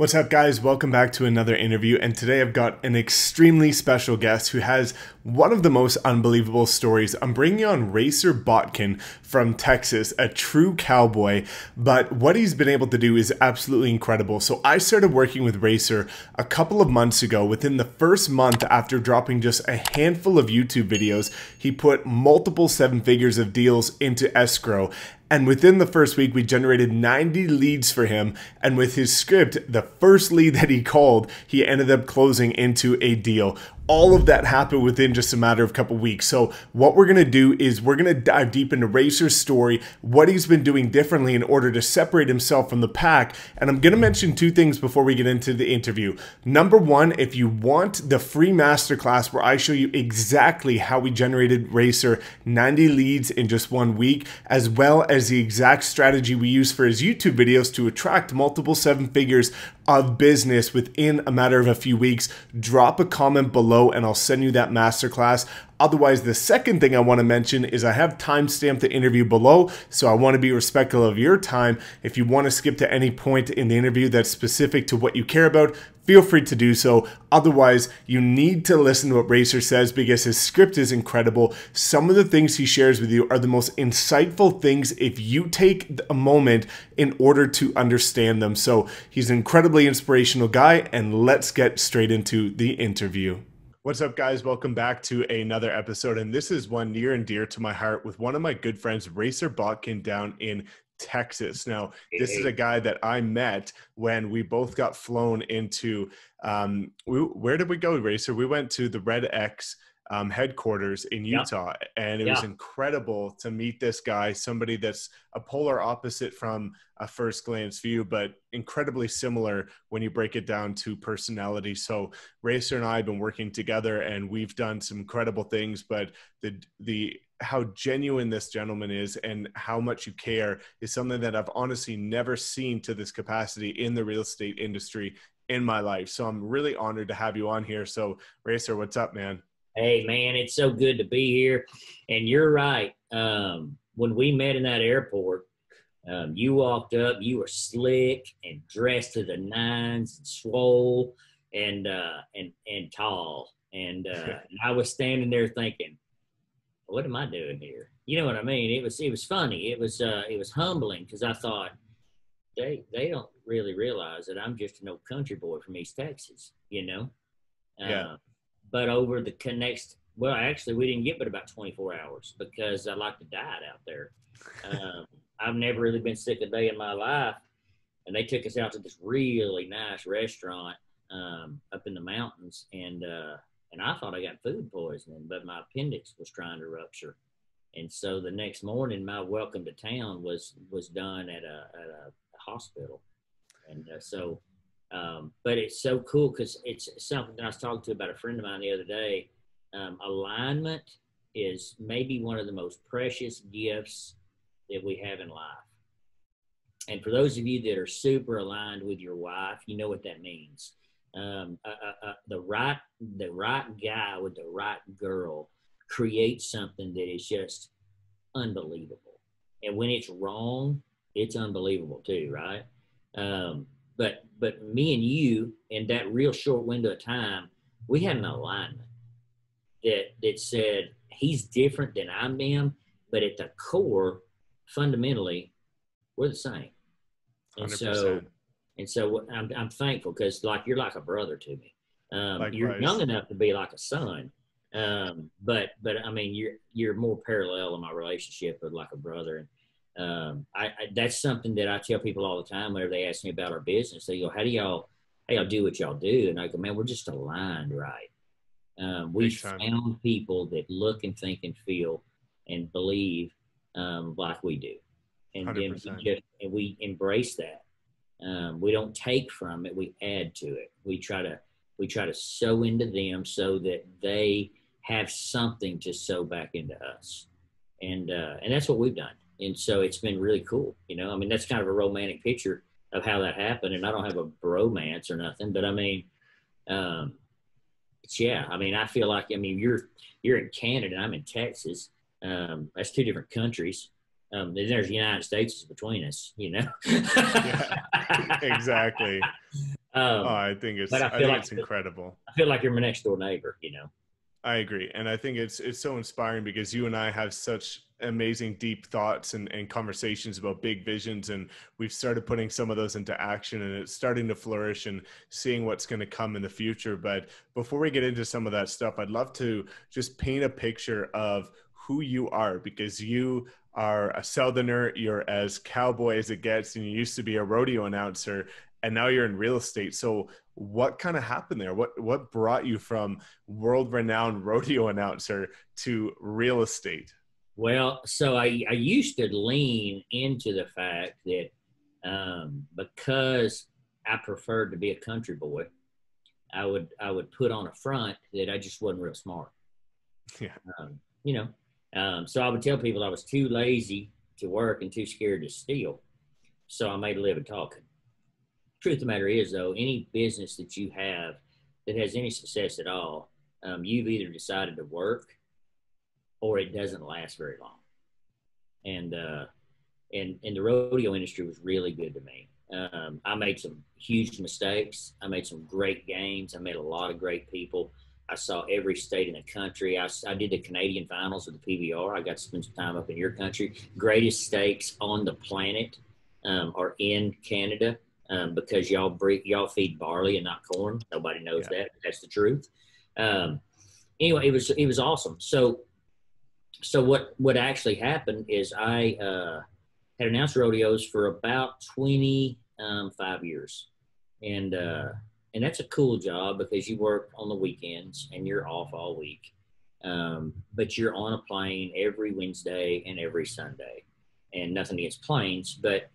What's up, guys? Welcome back to another interview, and today I've got an extremely special guest who has one of the most unbelievable stories. I'm bringing on Racer Botkin from Texas, a true cowboy, but what he's been able to do is absolutely incredible. So I started working with Racer a couple of months ago. Within the first month after dropping just a handful of YouTube videos, he put multiple seven figures of deals into escrow. And within the first week, we generated 90 leads for him. And with his script, the first lead that he called, he ended up closing into a deal. All of that happened within just a matter of a couple weeks. So what we're gonna do is we're gonna dive deep into Racer's story, what he's been doing differently in order to separate himself from the pack. And I'm gonna mention two things before we get into the interview. Number one, if you want the free masterclass where I show you exactly how we generated Racer 90 leads in just 1 week, as well as the exact strategy we use for his YouTube videos to attract multiple seven figures of business within a matter of a few weeks, drop a comment below and I'll send you that masterclass. Otherwise, the second thing I want to mention is I have timestamped the interview below, so I want to be respectful of your time. If you want to skip to any point in the interview that's specific to what you care about, feel free to do so. Otherwise, you need to listen to what Racer says because his script is incredible. Some of the things he shares with you are the most insightful things if you take a moment in order to understand them. So he's an incredibly inspirational guy, and let's get straight into the interview. What's up, guys? Welcome back to another episode, and this is one near and dear to my heart with one of my good friends, Racer Botkin, down in Texas. Now, this is a guy that I met when we both got flown into, where did we go, Racer? We went to the Red X headquarters in Utah, and it was incredible to meet this guy, somebody that's a polar opposite from a first glance view, but incredibly similar when you break it down to personality. So Racer and I have been working together and we've done some incredible things, but the how genuine this gentleman is and how much you care is something that I've honestly never seen to this capacity in the real estate industry in my life. So I'm really honored to have you on here. So Racer, what's up, man? Hey, man, it's so good to be here. And you're right. When we met in that airport, you walked up, you were slick and dressed to the nines and swole and tall. And I was standing there thinking, what am I doing here? You know what I mean? It was funny. It was humbling because I thought they don't really realize that I'm just an old country boy from East Texas, you know? Yeah. But over the next, well, actually, we didn't get but about 24 hours because I like to diet out there. I've never really been sick a day in my life. And they took us out to this really nice restaurant up in the mountains. And I thought I got food poisoning, but my appendix was trying to rupture. And so the next morning, my welcome to town was done at a hospital. And so... but it's so cool because it's something that I was talking to about a friend of mine the other day. Alignment is maybe one of the most precious gifts that we have in life. And for those of you that are super aligned with your wife, you know what that means. The right guy with the right girl creates something that is just unbelievable. And when it's wrong, it's unbelievable too, right? But me and you, in that real short window of time, we had an alignment that said he's different than I am, but at the core, fundamentally, we're the same. And 100%. So I'm thankful because like you're like a brother to me. You're young enough to be like a son, but I mean you're more parallel in my relationship with like a brother. And, that's something that I tell people all the time whenever they ask me about our business. They go, how y'all do what y'all do? And I go, man, we're just aligned, right? We found people that look and think and feel and believe like we do. And 100%. Then we embrace that. We don't take from it, we add to it. We try to sow into them so that they have something to sow back into us. And that's what we've done. And so it's been really cool. You know, I mean, that's kind of a romantic picture of how that happened. And I don't have a bromance or nothing, but I mean, yeah, I mean, I feel like, I mean, you're in Canada and I'm in Texas. That's two different countries. There's the United States between us, you know. Yeah, exactly. I think it's, I think it's incredible. I feel like you're my next door neighbor, you know. I agree. And I think it's so inspiring because you and I have such amazing deep thoughts and conversations about big visions. And we've started putting some of those into action, and it's starting to flourish and seeing what's going to come in the future. But before we get into some of that stuff, I'd love to just paint a picture of who you are, because you are a Southerner, you're as cowboy as it gets, and you used to be a rodeo announcer, and now you're in real estate. So what kind of happened there? What brought you from world-renowned rodeo announcer to real estate? Well, so I used to lean into the fact that because I preferred to be a country boy, I would put on a front that I just wasn't real smart. Yeah. You know, so I would tell people I was too lazy to work and too scared to steal. So I made a living talking. Truth of the matter is, though, any business that you have that has any success at all, you've either decided to work or it doesn't last very long. And the rodeo industry was really good to me. I made some huge mistakes. I made some great gains. I met a lot of great people. I saw every state in the country. I did the Canadian finals with the PBR. I got to spend some time up in your country. Greatest stakes on the planet are in Canada. Because y'all feed barley and not corn. Nobody knows that. But that's the truth. Anyway, it was awesome. So what actually happened is I had announced rodeos for about 25 years, and that's a cool job because you work on the weekends and you're off all week, but you're on a plane every Wednesday and every Sunday, and nothing against planes, but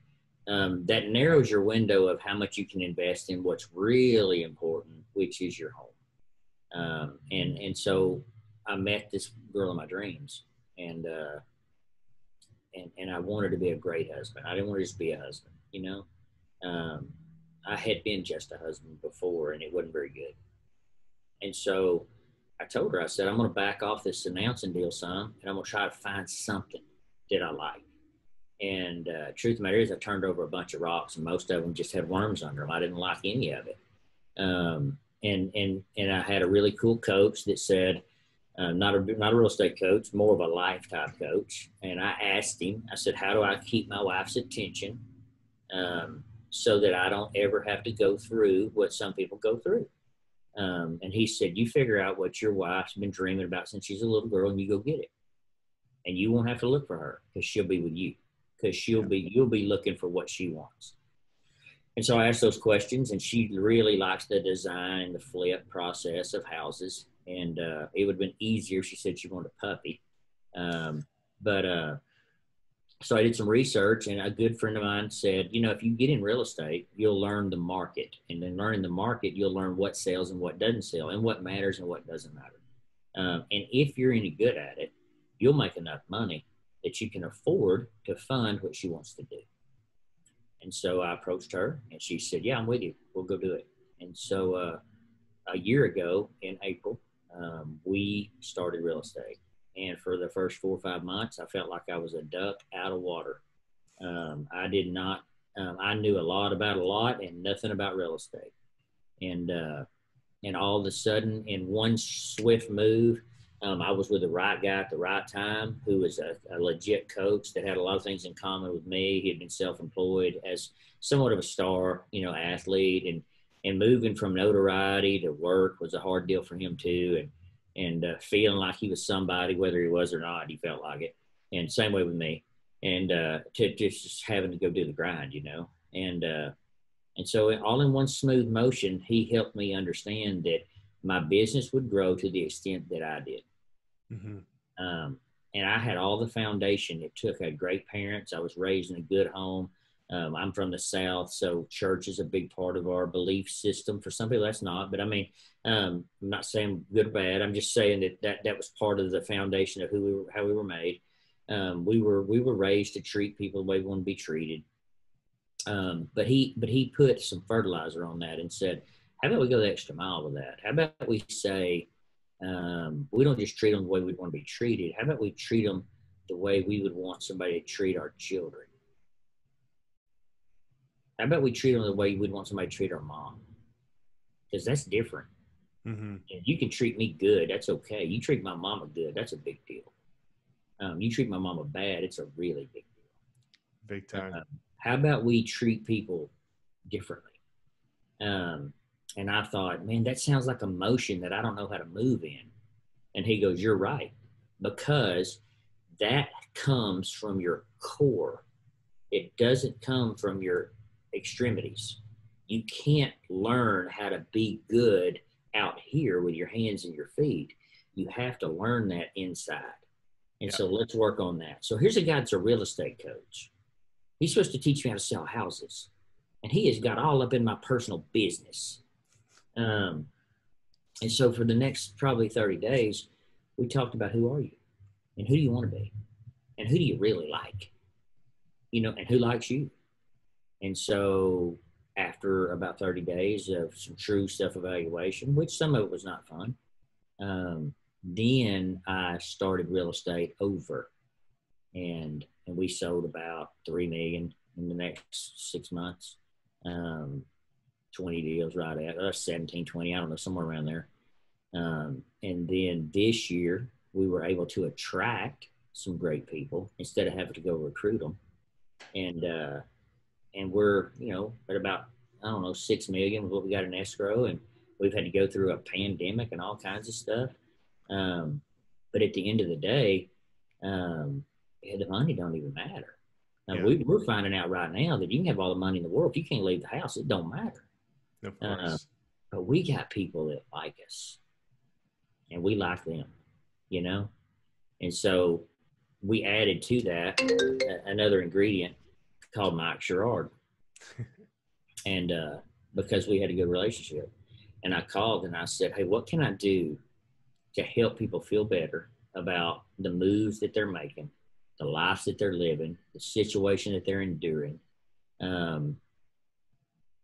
that narrows your window of how much you can invest in what's really important, which is your home. And so I met this girl in my dreams, and I wanted to be a great husband. I didn't want to just be a husband, you know. I had been just a husband before, and it wasn't very good. And so I told her, I said, I'm going to back off this announcing deal some, and I'm going to try to find something that I like. And truth of the matter is, I turned over a bunch of rocks, and most of them just had worms under them. I didn't like any of it. And I had a really cool coach that said, not a real estate coach, more of a life type coach. And I asked him, I said, how do I keep my wife's attention so that I don't ever have to go through what some people go through? And he said, you figure out what your wife's been dreaming about since she's a little girl, and you go get it. And you won't have to look for her because she'll be with you. Because you'll be looking for what she wants. And so I asked those questions, and she really likes the design, the flip process of houses. And it would have been easier if she said she wanted a puppy. So I did some research, and a good friend of mine said, you know, if you get in real estate, you'll learn the market. And then learning the market, you'll learn what sells and what doesn't sell, and what matters and what doesn't matter. And if you're any good at it, you'll make enough money that you can afford to fund what she wants to do. And so I approached her, and she said, yeah, I'm with you. We'll go do it. And so a year ago in April, we started real estate. And for the first 4 or 5 months, I felt like I was a duck out of water. I knew a lot about a lot and nothing about real estate. And all of a sudden, in one swift move, I was with the right guy at the right time, who was a legit coach that had a lot of things in common with me. He had been self-employed as somewhat of a star, you know, athlete, and moving from notoriety to work was a hard deal for him too. And feeling like he was somebody, whether he was or not, he felt like it. And same way with me. And to just having to go do the grind, you know. And so all in one smooth motion, he helped me understand that my business would grow to the extent that I did. Mm-hmm. And I had all the foundation it took. I had great parents. I was raised in a good home. I'm from the South, so church is a big part of our belief system. For some people, that's not. But I mean, I'm not saying good or bad. I'm just saying that was part of the foundation of who we were, how we were made. We were raised to treat people the way we want to be treated. But he put some fertilizer on that and said, how about we go the extra mile with that? How about we say, we don't just treat them the way we want to be treated. How about we treat them the way we would want somebody to treat our children. I bet we treat them the way we'd want somebody to treat our mom, because that's different. Mm-hmm. If you can treat me good, that's okay. You treat my mama good, that's a big deal. You treat my mama bad, it's a really big deal. Big time. How about we treat people differently? And I thought, man, that sounds like a motion that I don't know how to move in. And he goes, you're right, because that comes from your core. It doesn't come from your extremities. You can't learn how to be good out here with your hands and your feet. You have to learn that inside. And so let's work on that. So here's a guy that's a real estate coach. He's supposed to teach me how to sell houses. And he has got all up in my personal business. And so for the next probably 30 days, we talked about who are you and who do you want to be and who do you really like, you know, and who likes you. And so after about 30 days of some true self-evaluation, which some of it was not fun, then I started real estate over, and we sold about $3 million in the next 6 months, 20 deals right at 17, 20, I don't know, somewhere around there. And then this year we were able to attract some great people instead of having to go recruit them. And we're, you know, at about, I don't know, 6 million was what we got in escrow, and we've had to go through a pandemic and all kinds of stuff. But at the end of the day, the money don't even matter. Now, we're finding out right now that you can have all the money in the world. If you can't leave the house, it don't matter. Of course. But we got people that like us and we like them, you know? And so we added to that another ingredient called Mike Sherrard. And because we had a good relationship, and I called and I said, hey, what can I do to help people feel better about the moves that they're making, the lives that they're living, the situation that they're enduring,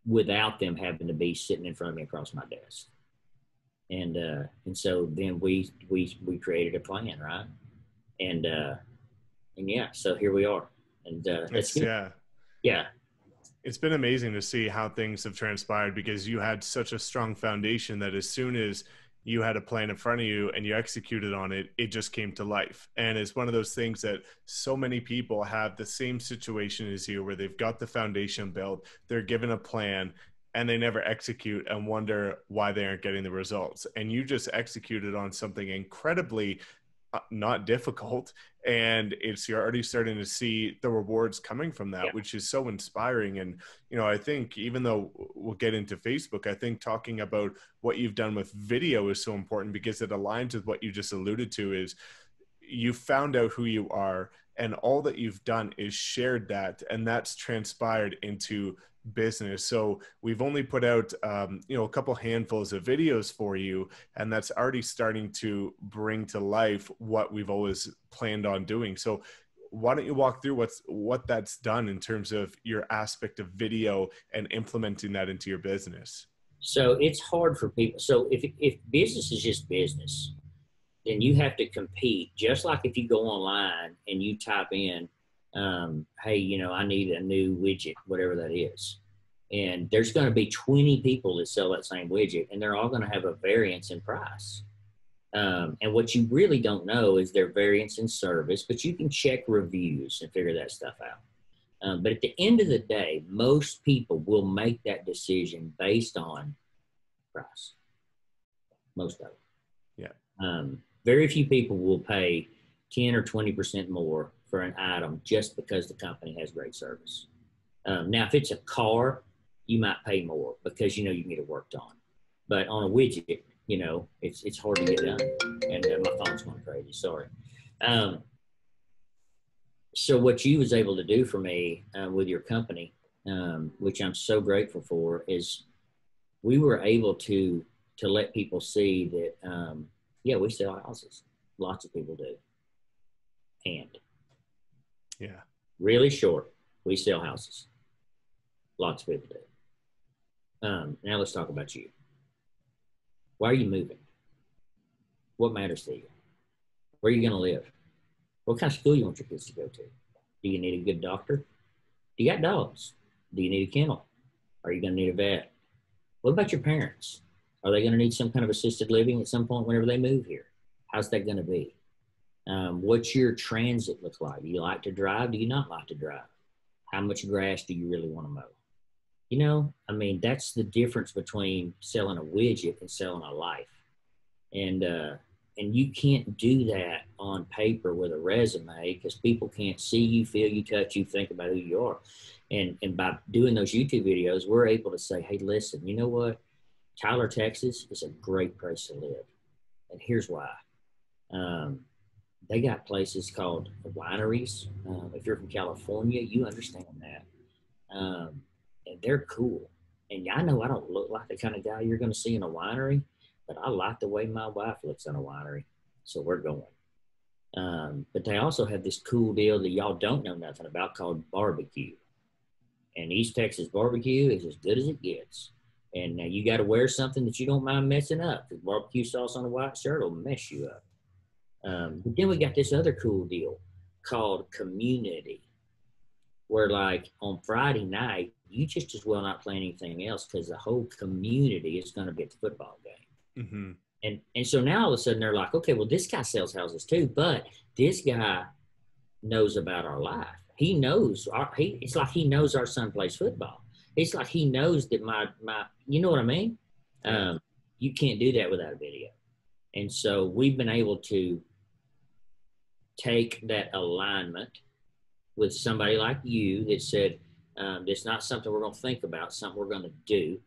without them having to be sitting in front of me across my desk. And so then we created a plan, right? And yeah, so here we are. And that's good. Yeah. It's been amazing to see how things have transpired, because you had such a strong foundation that as soon as you had a plan in front of you and you executed on it, it just came to life. And it's one of those things that so many people have the same situation as you, where they've got the foundation built, they're given a plan, and they never execute and wonder why they aren't getting the results. And you just executed on something incredibly not difficult, and you're already starting to see the rewards coming from that, which is so inspiring. And, you know, I think, even though we'll get into Facebook, I think talking about what you've done with video is so important, because it aligns with what you just alluded to, is you found out who you are, and all that you've done is shared that, and that's transpired into business. So we've only put out, you know, a couple handfuls of videos for you, and that's already starting to bring to life what we've always planned on doing. So why don't you walk through what that's done in terms of your aspect of video and implementing that into your business? So it's hard for people. So if business is just business, then you have to compete. Just like if you go online and you type in, hey, you know, I need a new widget, whatever that is. And there's going to be 20 people that sell that same widget, and they're all going to have a variance in price. And what you really don't know is their variance in service, but you can check reviews and figure that stuff out. But at the end of the day, most people will make that decision based on price. Most of them. Yeah. Very few people will pay 10 or 20% more for an item just because the company has great service. Now, if it's a car, you might pay more because you know you can get it worked on. But on a widget, you know, it's hard to get done. And my phone's going crazy, sorry. So what you was able to do for me with your company, which I'm so grateful for, is we were able to let people see that, yeah, we sell houses. Lots of people do. And yeah, really short. We sell houses. Lots of people do. Now let's talk about you. Why are you moving? What matters to you? Where are you going to live? What kind of school you want your kids to go to? Do you need a good doctor? Do you got dogs? Do you need a kennel? Are you going to need a vet? What about your parents? Are they going to need some kind of assisted living at some point whenever they move here? How's that going to be? What's your transit look like? Do you like to drive? Do you not like to drive? How much grass do you really want to mow? You know, I mean, that's the difference between selling a widget and selling a life. And you can't do that on paper with a resume because people can't see you, feel you, touch you, think about who you are. And by doing those YouTube videos, we're able to say, hey, listen, you know what? Tyler, Texas is a great place to live. And here's why. They got places called wineries. If you're from California, you understand that. And they're cool. And I know I don't look like the kind of guy you're going to see in a winery, but I like the way my wife looks in a winery. So we're going. But they also have this cool deal that y'all don't know nothing about called barbecue. And East Texas barbecue is as good as it gets. And now you got to wear something that you don't mind messing up, because barbecue sauce on a white shirt will mess you up. But then we got this other cool deal called community, where like on Friday night, you just as well not play anything else because the whole community is going to be at the football game. Mm-hmm. And so now all of a sudden they're like, okay, well, this guy sells houses too, but this guy knows about our life. He knows, it's like he knows our son plays football. It's like he knows that my you know what I mean? You can't do that without a video. And so we've been able to take that alignment with somebody like you that said, it's not something we're going to think about, something we're going to do.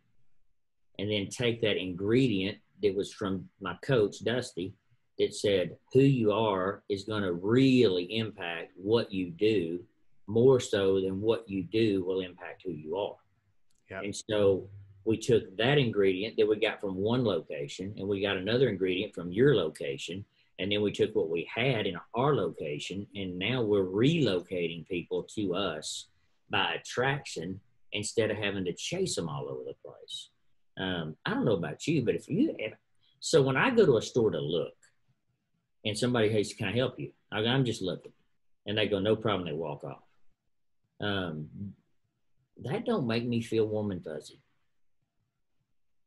And then take that ingredient that was from my coach, Dusty, that said, who you are is going to really impact what you do more so than what you do will impact who you are. Yep. And so we took that ingredient that we got from one location and we got another ingredient from your location. And then we took what we had in our location and now we're relocating people to us by attraction instead of having to chase them all over the place. I don't know about you, but so when I go to a store to look and somebody, hey, can I help you? I'm just looking. And they go, no problem. They walk off. That don't make me feel warm and fuzzy.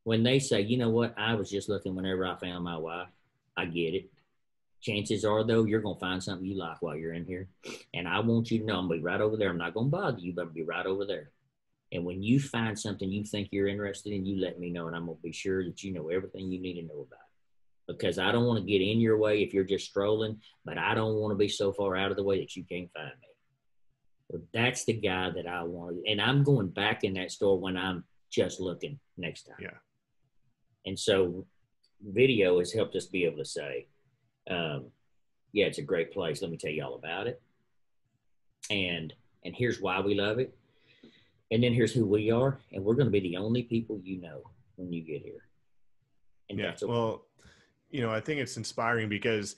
When they say, you know what, I was just looking whenever I found my wife, I get it. Chances are, though, you're going to find something you like while you're in here. And I want you to know I'm going to be right over there. I'm not going to bother you, but I'll be right over there. And when you find something you think you're interested in, you let me know, and I'm going to be sure that you know everything you need to know about it. Because I don't want to get in your way if you're just strolling, but I don't want to be so far out of the way that you can't find me. But that's the guy that I want. And I'm going back in that store when I'm just looking next time. Yeah. And so video has helped us be able to say, yeah, it's a great place. Let me tell you all about it. And here's why we love it. And then here's who we are. And we're going to be the only people you know when you get here. And yeah, well, you know, I think it's inspiring because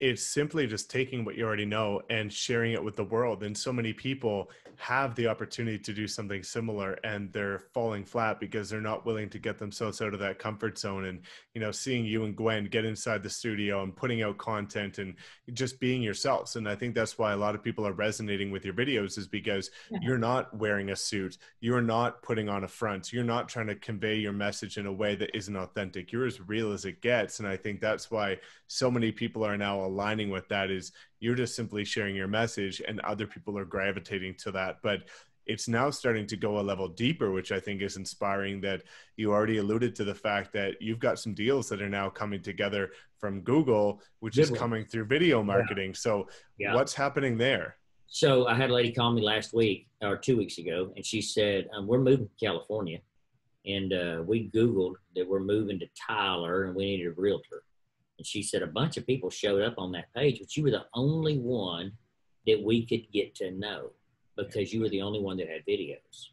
it's simply just taking what you already know and sharing it with the world. And so many people have the opportunity to do something similar and they're falling flat because they're not willing to get themselves out of that comfort zone. And, you know, seeing you and Gwen get inside the studio and putting out content and just being yourselves. And I think that's why a lot of people are resonating with your videos is because you're not wearing a suit. You're not putting on a front. You're not trying to convey your message in a way that isn't authentic. You're as real as it gets. And I think that's why so many people are now aligning with that is you're just simply sharing your message and other people are gravitating to that. But it's now starting to go a level deeper, which I think is inspiring that you already alluded to the fact that you've got some deals that are now coming together from Google, which is coming through video marketing. Yeah. So what's happening there? So I had a lady call me last week or 2 weeks ago, and she said, we're moving to California. And we Googled that we're moving to Tyler and we needed a realtor. And she said, a bunch of people showed up on that page, but you were the only one that we could get to know because you were the only one that had videos.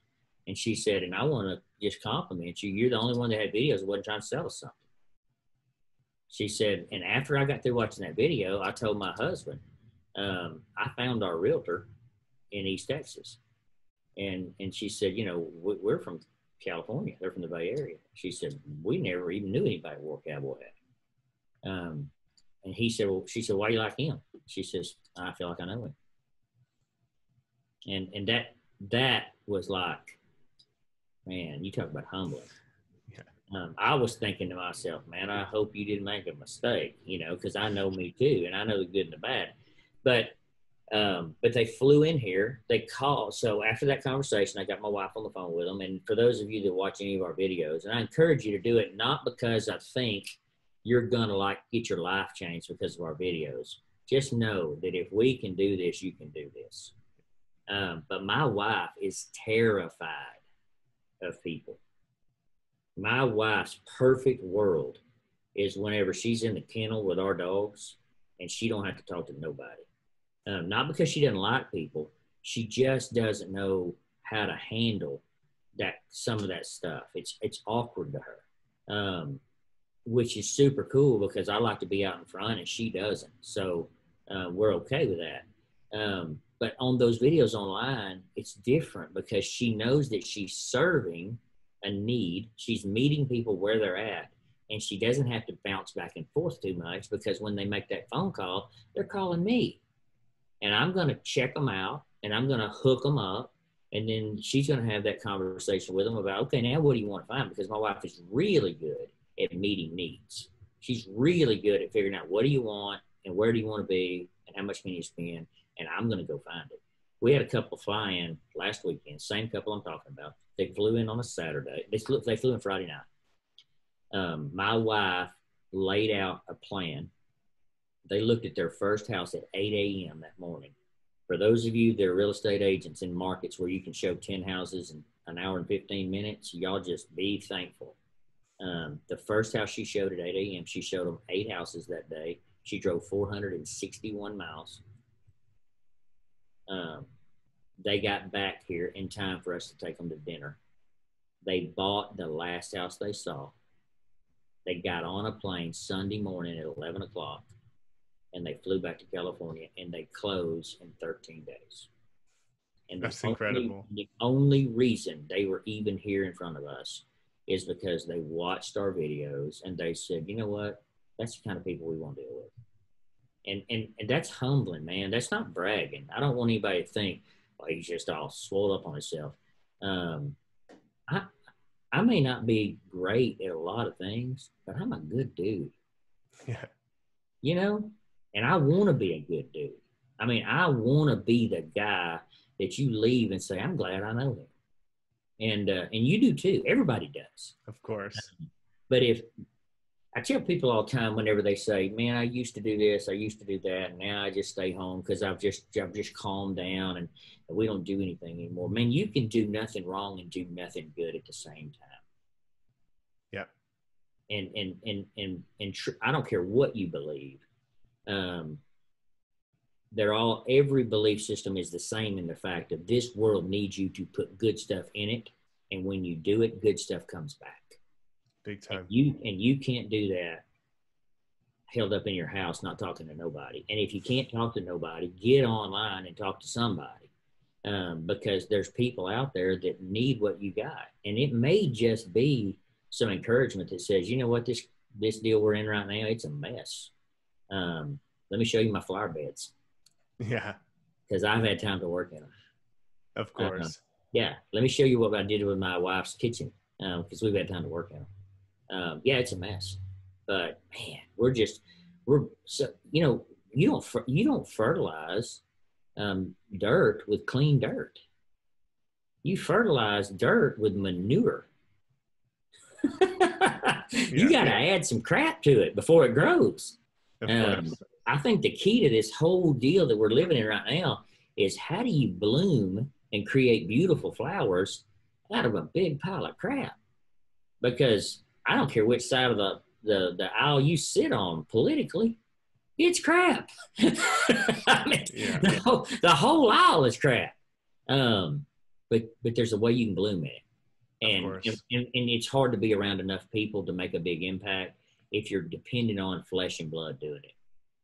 And she said, and I want to just compliment you. You're the only one that had videos that wasn't trying to sell us something. She said, and after I got through watching that video, I told my husband, I found our realtor in East Texas. And she said, you know, we're from California. They're from the Bay Area. She said, we never even knew anybody wore cowboy hats. And he said, well, she said, why do you like him? She says, I feel like I know him. And that was like, man, you talk about humbling. Yeah. I was thinking to myself, man, I hope you didn't make a mistake, you know, because I know me too, and I know the good and the bad. But they flew in here. They called. So after that conversation, I got my wife on the phone with them. And for those of you that watch any of our videos, and I encourage you to do it, not because I think you're going to like get your life changed because of our videos. Just know that if we can do this, you can do this. But my wife is terrified of people. My wife's perfect world is whenever she's in the kennel with our dogs and she don't have to talk to nobody. Not because she doesn't like people. She just doesn't know how to handle that, some of that stuff. It's awkward to her, which is super cool because I like to be out in front and she doesn't. So we're okay with that. But on those videos online, it's different because she knows that she's serving a need. She's meeting people where they're at. And she doesn't have to bounce back and forth too much because when they make that phone call, they're calling me. And I'm going to check them out, and I'm going to hook them up, and then she's going to have that conversation with them about, okay, now what do you want to find? Because my wife is really good at meeting needs. She's really good at figuring out what do you want and where do you want to be and how much can you spend, and I'm going to go find it. We had a couple fly in last weekend, same couple I'm talking about. They flew in on a Saturday. They flew in Friday night. My wife laid out a plan. They looked at their first house at 8 a.m. that morning. For those of you that are real estate agents in markets where you can show 10 houses in an hour and 15 minutes, y'all just be thankful. The first house she showed at 8 a.m., she showed them 8 houses that day. She drove 461 miles. They got back here in time for us to take them to dinner. They bought the last house they saw. They got on a plane Sunday morning at 11 o'clock. And they flew back to California, and they closed in 13 days. And that's incredible. The only reason they were even here in front of us is because they watched our videos, and they said, you know what? That's the kind of people we want to deal with. And that's humbling, man. That's not bragging. I don't want anybody to think, oh, he's just all swole up on himself. I may not be great at a lot of things, but I'm a good dude. Yeah. You know? And I want to be a good dude. I mean, I want to be the guy that you leave and say, I'm glad I know him. And you do too. Everybody does. Of course. But if I tell people all the time, whenever they say, man, I used to do this, I used to do that, and now I just stay home because I've just calmed down and we don't do anything anymore. Man, you can do nothing wrong and do nothing good at the same time. Yep. And I don't care what you believe. Every belief system is the same in the fact that this world needs you to put good stuff in it. And when you do it, good stuff comes back. Big time. And you can't do that held up in your house, not talking to nobody. And if you can't talk to nobody, get online and talk to somebody, because there's people out there that need what you got. And it may just be some encouragement that says, you know what, this deal we're in right now, it's a mess. Let me show you my flower beds. Yeah. Because I've had time to work in them. Of course. Yeah. Let me show you what I did with my wife's kitchen because we've had time to work in them. Yeah, it's a mess. But, man, you don't fertilize dirt with clean dirt. You fertilize dirt with manure. you got to add some crap to it before it grows. I think the key to this whole deal that we're living in right now is how do you bloom and create beautiful flowers out of a big pile of crap? Because I don't care which side of the aisle you sit on politically, it's crap. I mean, yeah. the whole aisle is crap. But there's a way you can bloom in it. And it's hard to be around enough people to make a big impact if you're dependent on flesh and blood doing it.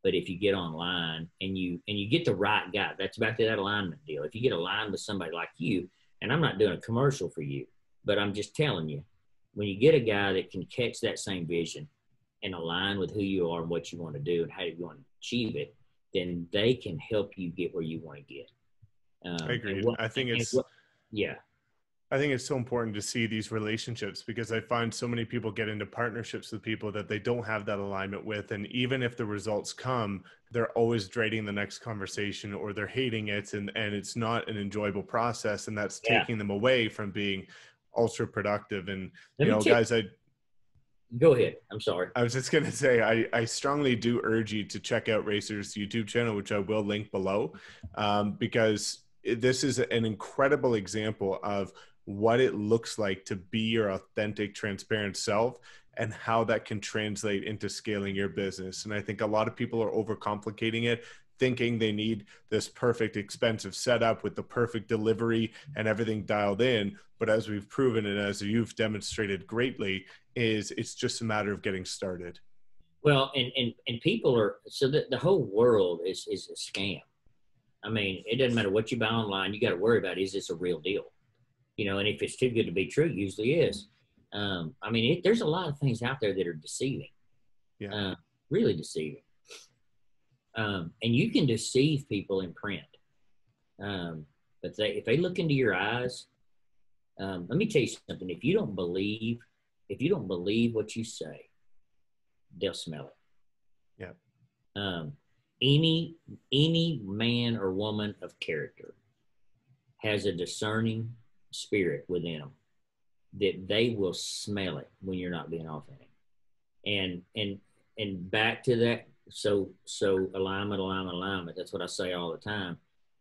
But if you get online and you get the right guy, that's back to that alignment deal. If you get aligned with somebody like you, and I'm not doing a commercial for you, but I'm just telling you, when you get a guy that can catch that same vision and align with who you are and what you want to do and how you want to achieve it, then they can help you get where you want to get. I agree. I think it's so important to see these relationships, because I find so many people get into partnerships with people that they don't have that alignment with. And even if the results come, they're always dreading the next conversation, or they're hating it. And it's not an enjoyable process. And that's taking them away from being ultra productive. And, you know, guys, go ahead. I'm sorry. I was just going to say, I strongly do urge you to check out Racer's YouTube channel, which I will link below, because this is an incredible example of what it looks like to be your authentic, transparent self and how that can translate into scaling your business. And I think a lot of people are overcomplicating it, thinking they need this perfect, expensive setup with the perfect delivery and everything dialed in. But as we've proven, and as you've demonstrated greatly, is it's just a matter of getting started. Well, and people are, so the whole world is a scam. I mean, it doesn't matter what you buy online, you got to worry about, is this a real deal? You know, and if it's too good to be true, it usually is. I mean, there's a lot of things out there that are deceiving, really deceiving. And you can deceive people in print. But if they look into your eyes, let me tell you something. If you don't believe what you say, they'll smell it. Yeah. Any man or woman of character has a discerning spirit within them that they will smell it when you're not being authentic. And back to that, so alignment. That's what I say all the time.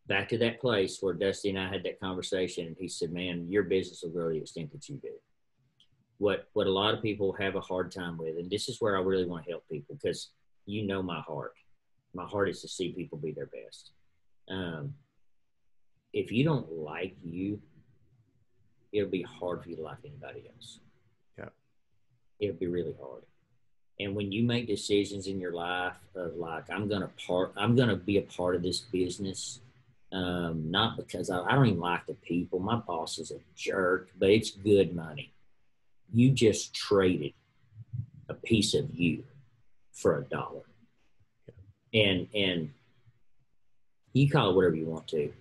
Back to that place where Dusty and I had that conversation, and he said, "Man, your business will grow to the extent that you do." What a lot of people have a hard time with, and this is where I really want to help people, because you know my heart. My heart is to see people be their best. If you don't like you, it'll be hard for you to like anybody else. Yeah. It'll be really hard. And when you make decisions in your life of like, I'm going to be a part of this business. Not because I don't even like the people. My boss is a jerk, but it's good money. You just traded a piece of you for $1. And you call it whatever you want to,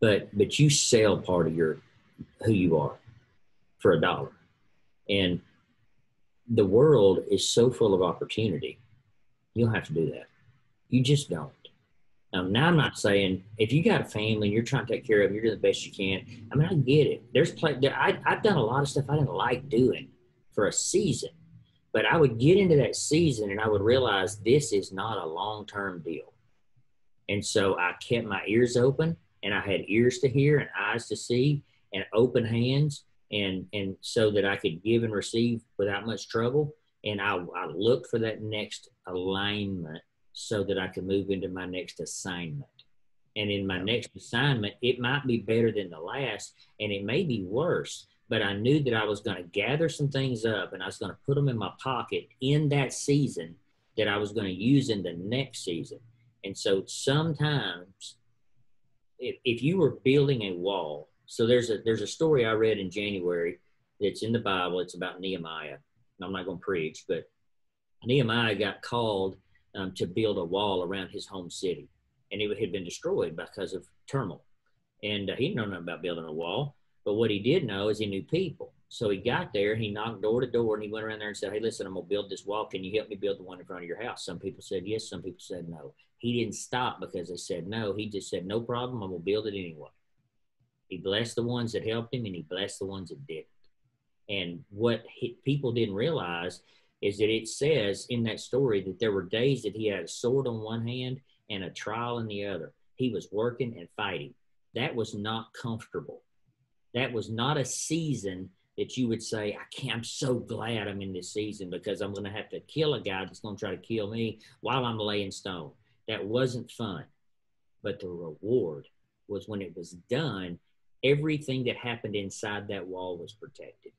but you sell part of who you are for $1. And the world is so full of opportunity, you don't have to do that. You just don't. Now I'm not saying if you got a family and you're trying to take care of them, you're doing the best you can. I mean, I get it. I've done a lot of stuff I didn't like doing for a season. But I would get into that season and I would realize this is not a long-term deal. And so I kept my ears open, and I had ears to hear and eyes to see and open hands, and so that I could give and receive without much trouble. And I looked for that next alignment so that I could move into my next assignment. And in my next assignment, it might be better than the last, and it may be worse. But I knew that I was going to gather some things up, and I was going to put them in my pocket in that season that I was going to use in the next season. And so sometimes if you were building a wall, so there's a story I read in January that's in the Bible. It's about Nehemiah. And I'm not going to preach, but Nehemiah got called to build a wall around his home city, and it had been destroyed because of turmoil. And he didn't know nothing about building a wall. But what he did know is he knew people. So he got there, he knocked door to door, and he went around there and said, "Hey, listen, I'm going to build this wall. Can you help me build the one in front of your house?" Some people said yes, some people said no. He didn't stop because they said no. He just said, "No problem, I'm going to build it anyway." He blessed the ones that helped him, and he blessed the ones that didn't. And what people didn't realize is that it says in that story that there were days that he had a sword on one hand and a trowel in the other. He was working and fighting. That was not comfortable. That was not a season that you would say, I'm so glad I'm in this season because I'm going to have to kill a guy that's going to try to kill me while I'm laying stone. That wasn't fun. But the reward was when it was done, everything that happened inside that wall was protected.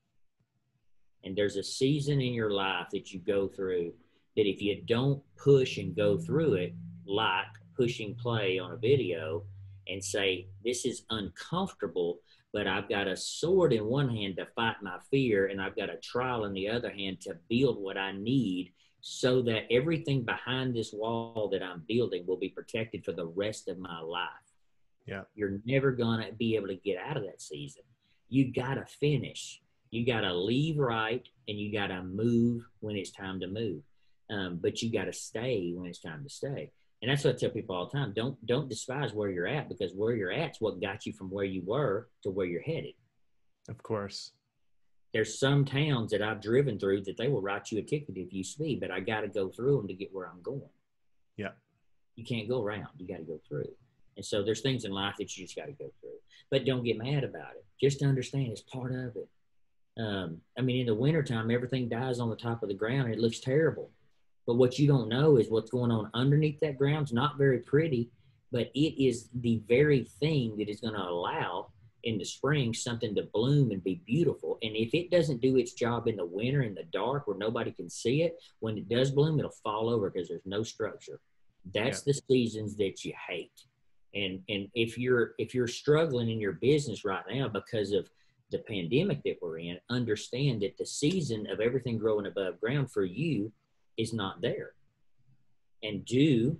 And there's a season in your life that you go through that if you don't push and go through it, like pushing play on a video and say, "This is uncomfortable, but I've got a sword in one hand to fight my fear, and I've got a trowel in the other hand to build what I need so that everything behind this wall that I'm building will be protected for the rest of my life. Yeah. You're never going to be able to get out of that season. You got to finish. You got to leave right, and you got to move when it's time to move. But you got to stay when it's time to stay. And that's what I tell people all the time. Don't despise where you're at, because where you're at's what got you from where you were to where you're headed. Of course. There's some towns that I've driven through that they will write you a ticket if you speed, but I got to go through them to get where I'm going. Yeah. You can't go around. You got to go through. And so there's things in life that you just got to go through, but don't get mad about it. Just understand it's part of it. I mean, in the wintertime, everything dies on the top of the ground and it looks terrible. But what you don't know is what's going on underneath that ground's not very pretty, but it is the very thing that is going to allow in the spring something to bloom and be beautiful. And if it doesn't do its job in the winter in the dark where nobody can see it, when it does bloom, it'll fall over because there's no structure. That's the seasons that you hate. And if you're struggling in your business right now because of the pandemic that we're in, understand that the season of everything growing above ground for you is not there, and do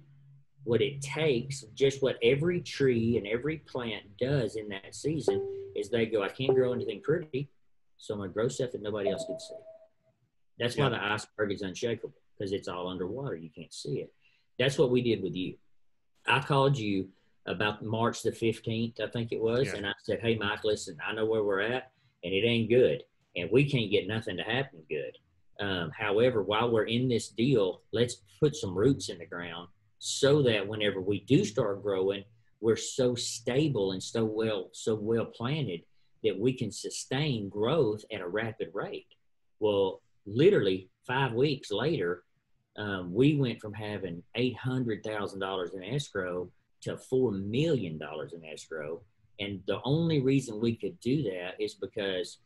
what it takes. Just what every tree and every plant does in that season is they go, I can't grow anything pretty, so I'm gonna grow stuff that nobody else can see. That's why the iceberg is unshakable, because it's all underwater. You can't see it. That's what we did with you. I called you about March the 15th, I think it was. Yeah. And I said, hey, Mike, listen, I know where we're at, and it ain't good, and we can't get nothing to happen good. However, while we're in this deal, let's put some roots in the ground so that whenever we do start growing, we're so stable and so well planted that we can sustain growth at a rapid rate. Well, literally 5 weeks later, we went from having $800,000 in escrow to $4 million in escrow. And the only reason we could do that is because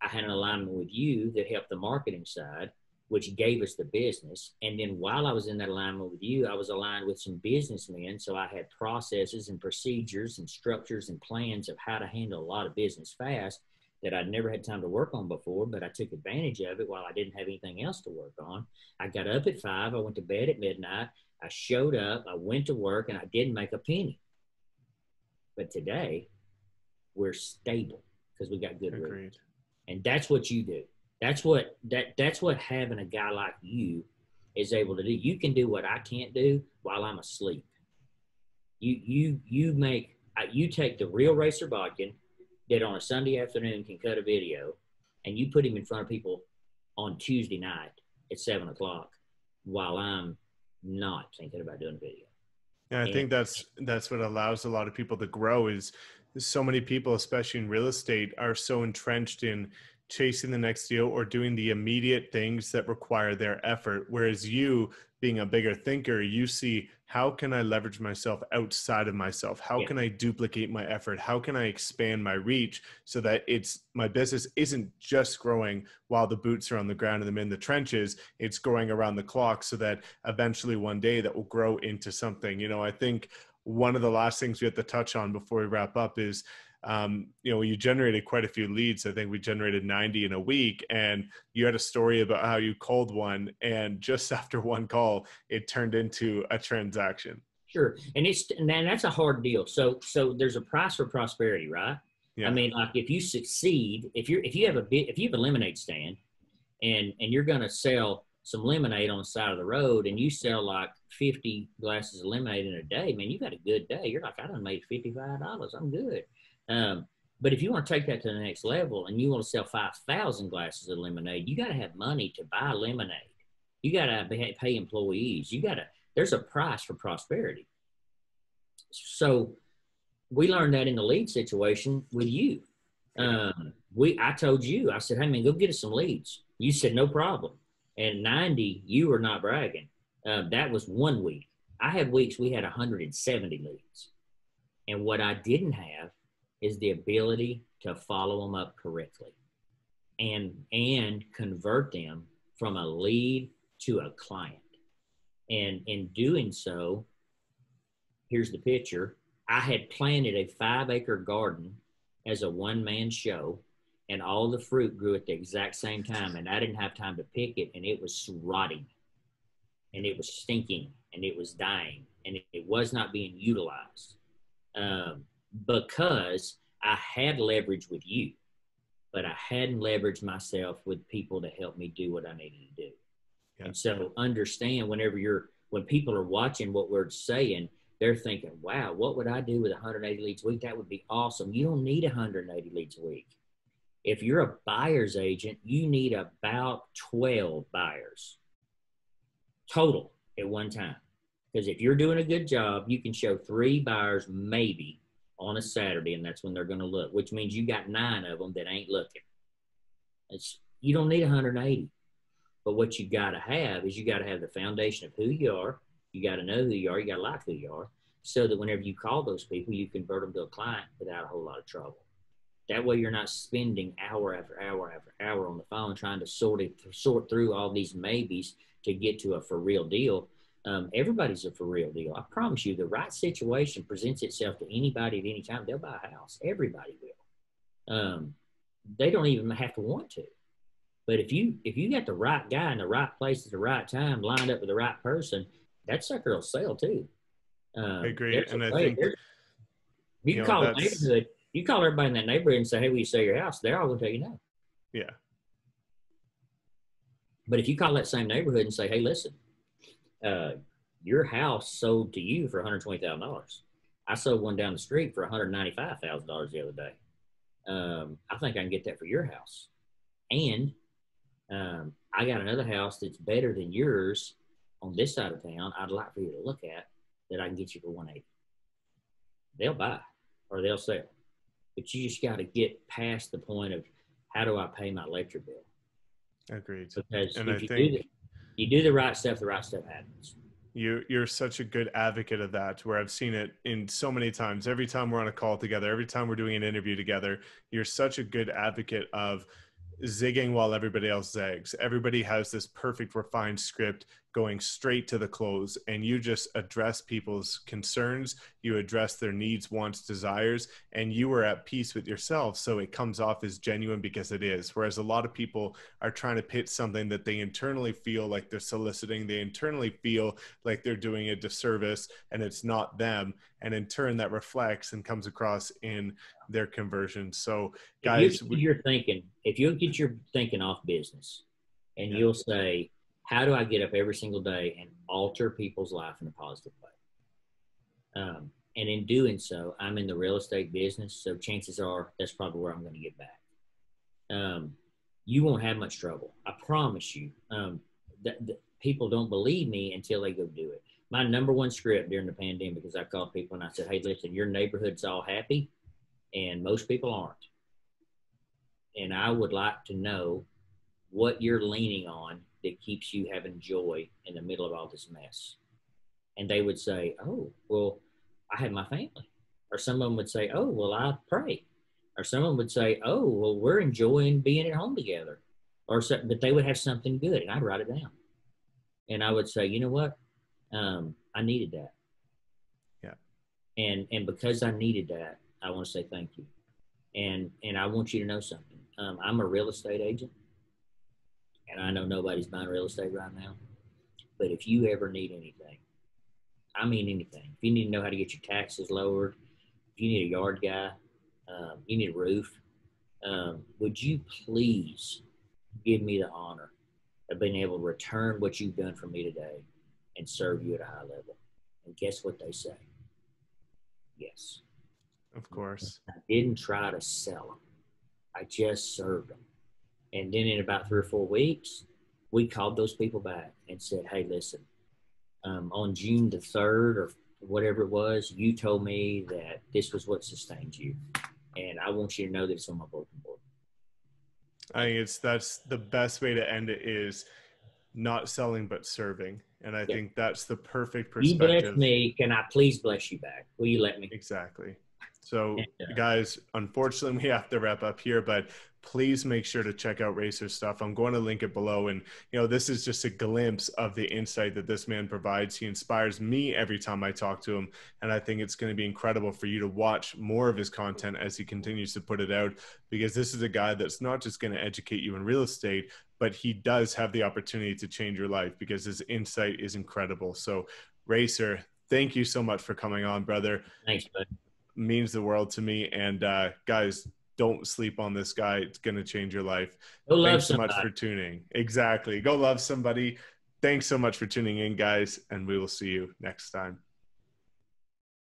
I had an alignment with you that helped the marketing side, which gave us the business. And then while I was in that alignment with you, I was aligned with some businessmen. So I had processes and procedures and structures and plans of how to handle a lot of business fast that I'd never had time to work on before, but I took advantage of it while I didn't have anything else to work on. I got up at 5, I went to bed at midnight, I showed up, I went to work, and I didn't make a penny. But today, we're stable because we got good roots. And that's what you do. That's what having a guy like you is able to do. You can do what I can't do while I'm asleep. You take the real Racer Botkin that on a Sunday afternoon can cut a video, and you put him in front of people on Tuesday night at 7 o'clock while I'm not thinking about doing a video. Yeah, I think that's what allows a lot of people to grow is. So many people, especially in real estate, are so entrenched in chasing the next deal or doing the immediate things that require their effort. Whereas you, being a bigger thinker, you see, how can I leverage myself outside of myself? How can I duplicate my effort? How can I expand my reach so that my business isn't just growing while the boots are on the ground and I'm in the trenches? It's growing around the clock so that eventually one day that will grow into something. You know, I think one of the last things we have to touch on before we wrap up is, you know, you generated quite a few leads. I think we generated 90 in a week, and you had a story about how you called one, and just after one call, it turned into a transaction. Sure. And that's a hard deal. So there's a price for prosperity, right? Yeah. I mean, like if you succeed, if you have a lemonade stand and you're going to sell some lemonade on the side of the road, and you sell like 50 glasses of lemonade in a day, man, you've had a good day. You're like, I done made $55. I'm good. But if you want to take that to the next level and you want to sell 5,000 glasses of lemonade, you got to have money to buy lemonade. You got to pay employees. There's a price for prosperity. So we learned that in the lead situation with you. I told you, I said, hey man, go get us some leads. You said, no problem. And 90, you were not bragging. That was one week. I had weeks we had 170 leads. And what I didn't have is the ability to follow them up correctly and convert them from a lead to a client. And in doing so, here's the picture. I had planted a 5-acre garden as a one-man show, and all the fruit grew at the exact same time, and I didn't have time to pick it, and it was rotting. and it was stinking and it was dying and it was not being utilized because I had leverage with you, but I hadn't leveraged myself with people to help me do what I needed to do. Yeah. And so understand when people are watching what we're saying, they're thinking, wow, what would I do with 180 leads a week? That would be awesome. You don't need 180 leads a week. If you're a buyer's agent, you need about 12 buyers total at one time. Because if you're doing a good job, you can show 3 buyers maybe on a Saturday, and that's when they're going to look, which means you got 9 of them that ain't looking. You don't need 180. But what you got to have is you got to have the foundation of who you are. You got to know who you are. You got to like who you are, so that whenever you call those people, you convert them to a client without a whole lot of trouble. That way, you're not spending hour after hour after hour on the phone trying to sort through all these maybes to get to a for real deal. Everybody's a for real deal. I promise you, the right situation presents itself to anybody at any time. They'll buy a house. Everybody will. They don't even have to want to. But if you got the right guy in the right place at the right time, lined up with the right person, that sucker will sell too. I agree, and I think you can call neighborhood. You call everybody in that neighborhood and say, "Hey, will you sell your house?" They're all going to tell you no. Yeah. But if you call that same neighborhood and say, "Hey, listen, your house sold to you for $120,000. I sold one down the street for $195,000 the other day. I think I can get that for your house, and I got another house that's better than yours on this side of town. I'd like for you to look at that. I can get you for $180. They'll buy or they'll sell, but you just got to get past the point of how do I pay my electric bill? Agreed. Because and if you do the right stuff, the right stuff happens. You're such a good advocate of that, where I've seen it in so many times. Every time we're on a call together, every time we're doing an interview together, you're such a good advocate of zigging while everybody else zags. Everybody has this perfect refined script going straight to the close, and you just address people's concerns, you address their needs, wants, desires, and you are at peace with yourself, so it comes off as genuine because it is. Whereas a lot of people are trying to pitch something that they internally feel like they're soliciting, they internally feel like they're doing a disservice, and it's not them, and in turn that reflects and comes across in their conversion. So guys, if you'll get your thinking off business, and you'll say, how do I get up every single day and alter people's life in a positive way? And in doing so, I'm in the real estate business, so chances are that's probably where I'm going to get back. You won't have much trouble. I promise you. People don't believe me until they go do it. My #1 script during the pandemic is I called people and I said, hey, listen, your neighborhood's all happy, and most people aren't. And I would like to know what you're leaning on that keeps you having joy in the middle of all this mess. And they would say, oh, well, I had my family. Or someone would say, oh, well, I pray. Or someone would say, oh, well, we're enjoying being at home together. Or something, but they would have something good, and I'd write it down. And I would say, you know what? I needed that. Yeah. And because I needed that, I want to say thank you. And I want you to know something. I'm a real estate agent, and I know nobody's buying real estate right now, but if you ever need anything, I mean anything, if you need to know how to get your taxes lowered, if you need a yard guy, you need a roof, would you please give me the honor of being able to return what you've done for me today and serve you at a high level? And guess what they say? Yes. Of course. I didn't try to sell them. I just served them. And then in about 3 or 4 weeks, we called those people back and said, hey, listen, on June the 3rd or whatever it was, you told me that this was what sustained you. And I want you to know that it's on my bulletin board. I think that's the best way to end it, is not selling, but serving. And I think that's the perfect perspective. You bless me, can I please bless you back? Will you let me? Exactly. So guys, unfortunately we have to wrap up here, but please make sure to check out Racer's stuff. I'm going to link it below. And this is just a glimpse of the insight that this man provides. He inspires me every time I talk to him. And I think it's going to be incredible for you to watch more of his content as he continues to put it out, because this is a guy that's not just going to educate you in real estate, but he does have the opportunity to change your life because his insight is incredible. So Racer, thank you so much for coming on, brother. Thanks, bud. Means the world to me. And guys, don't sleep on this guy. It's going to change your life. Thanks so much for tuning. Exactly. Go love somebody. Thanks so much for tuning in, guys. And we will see you next time.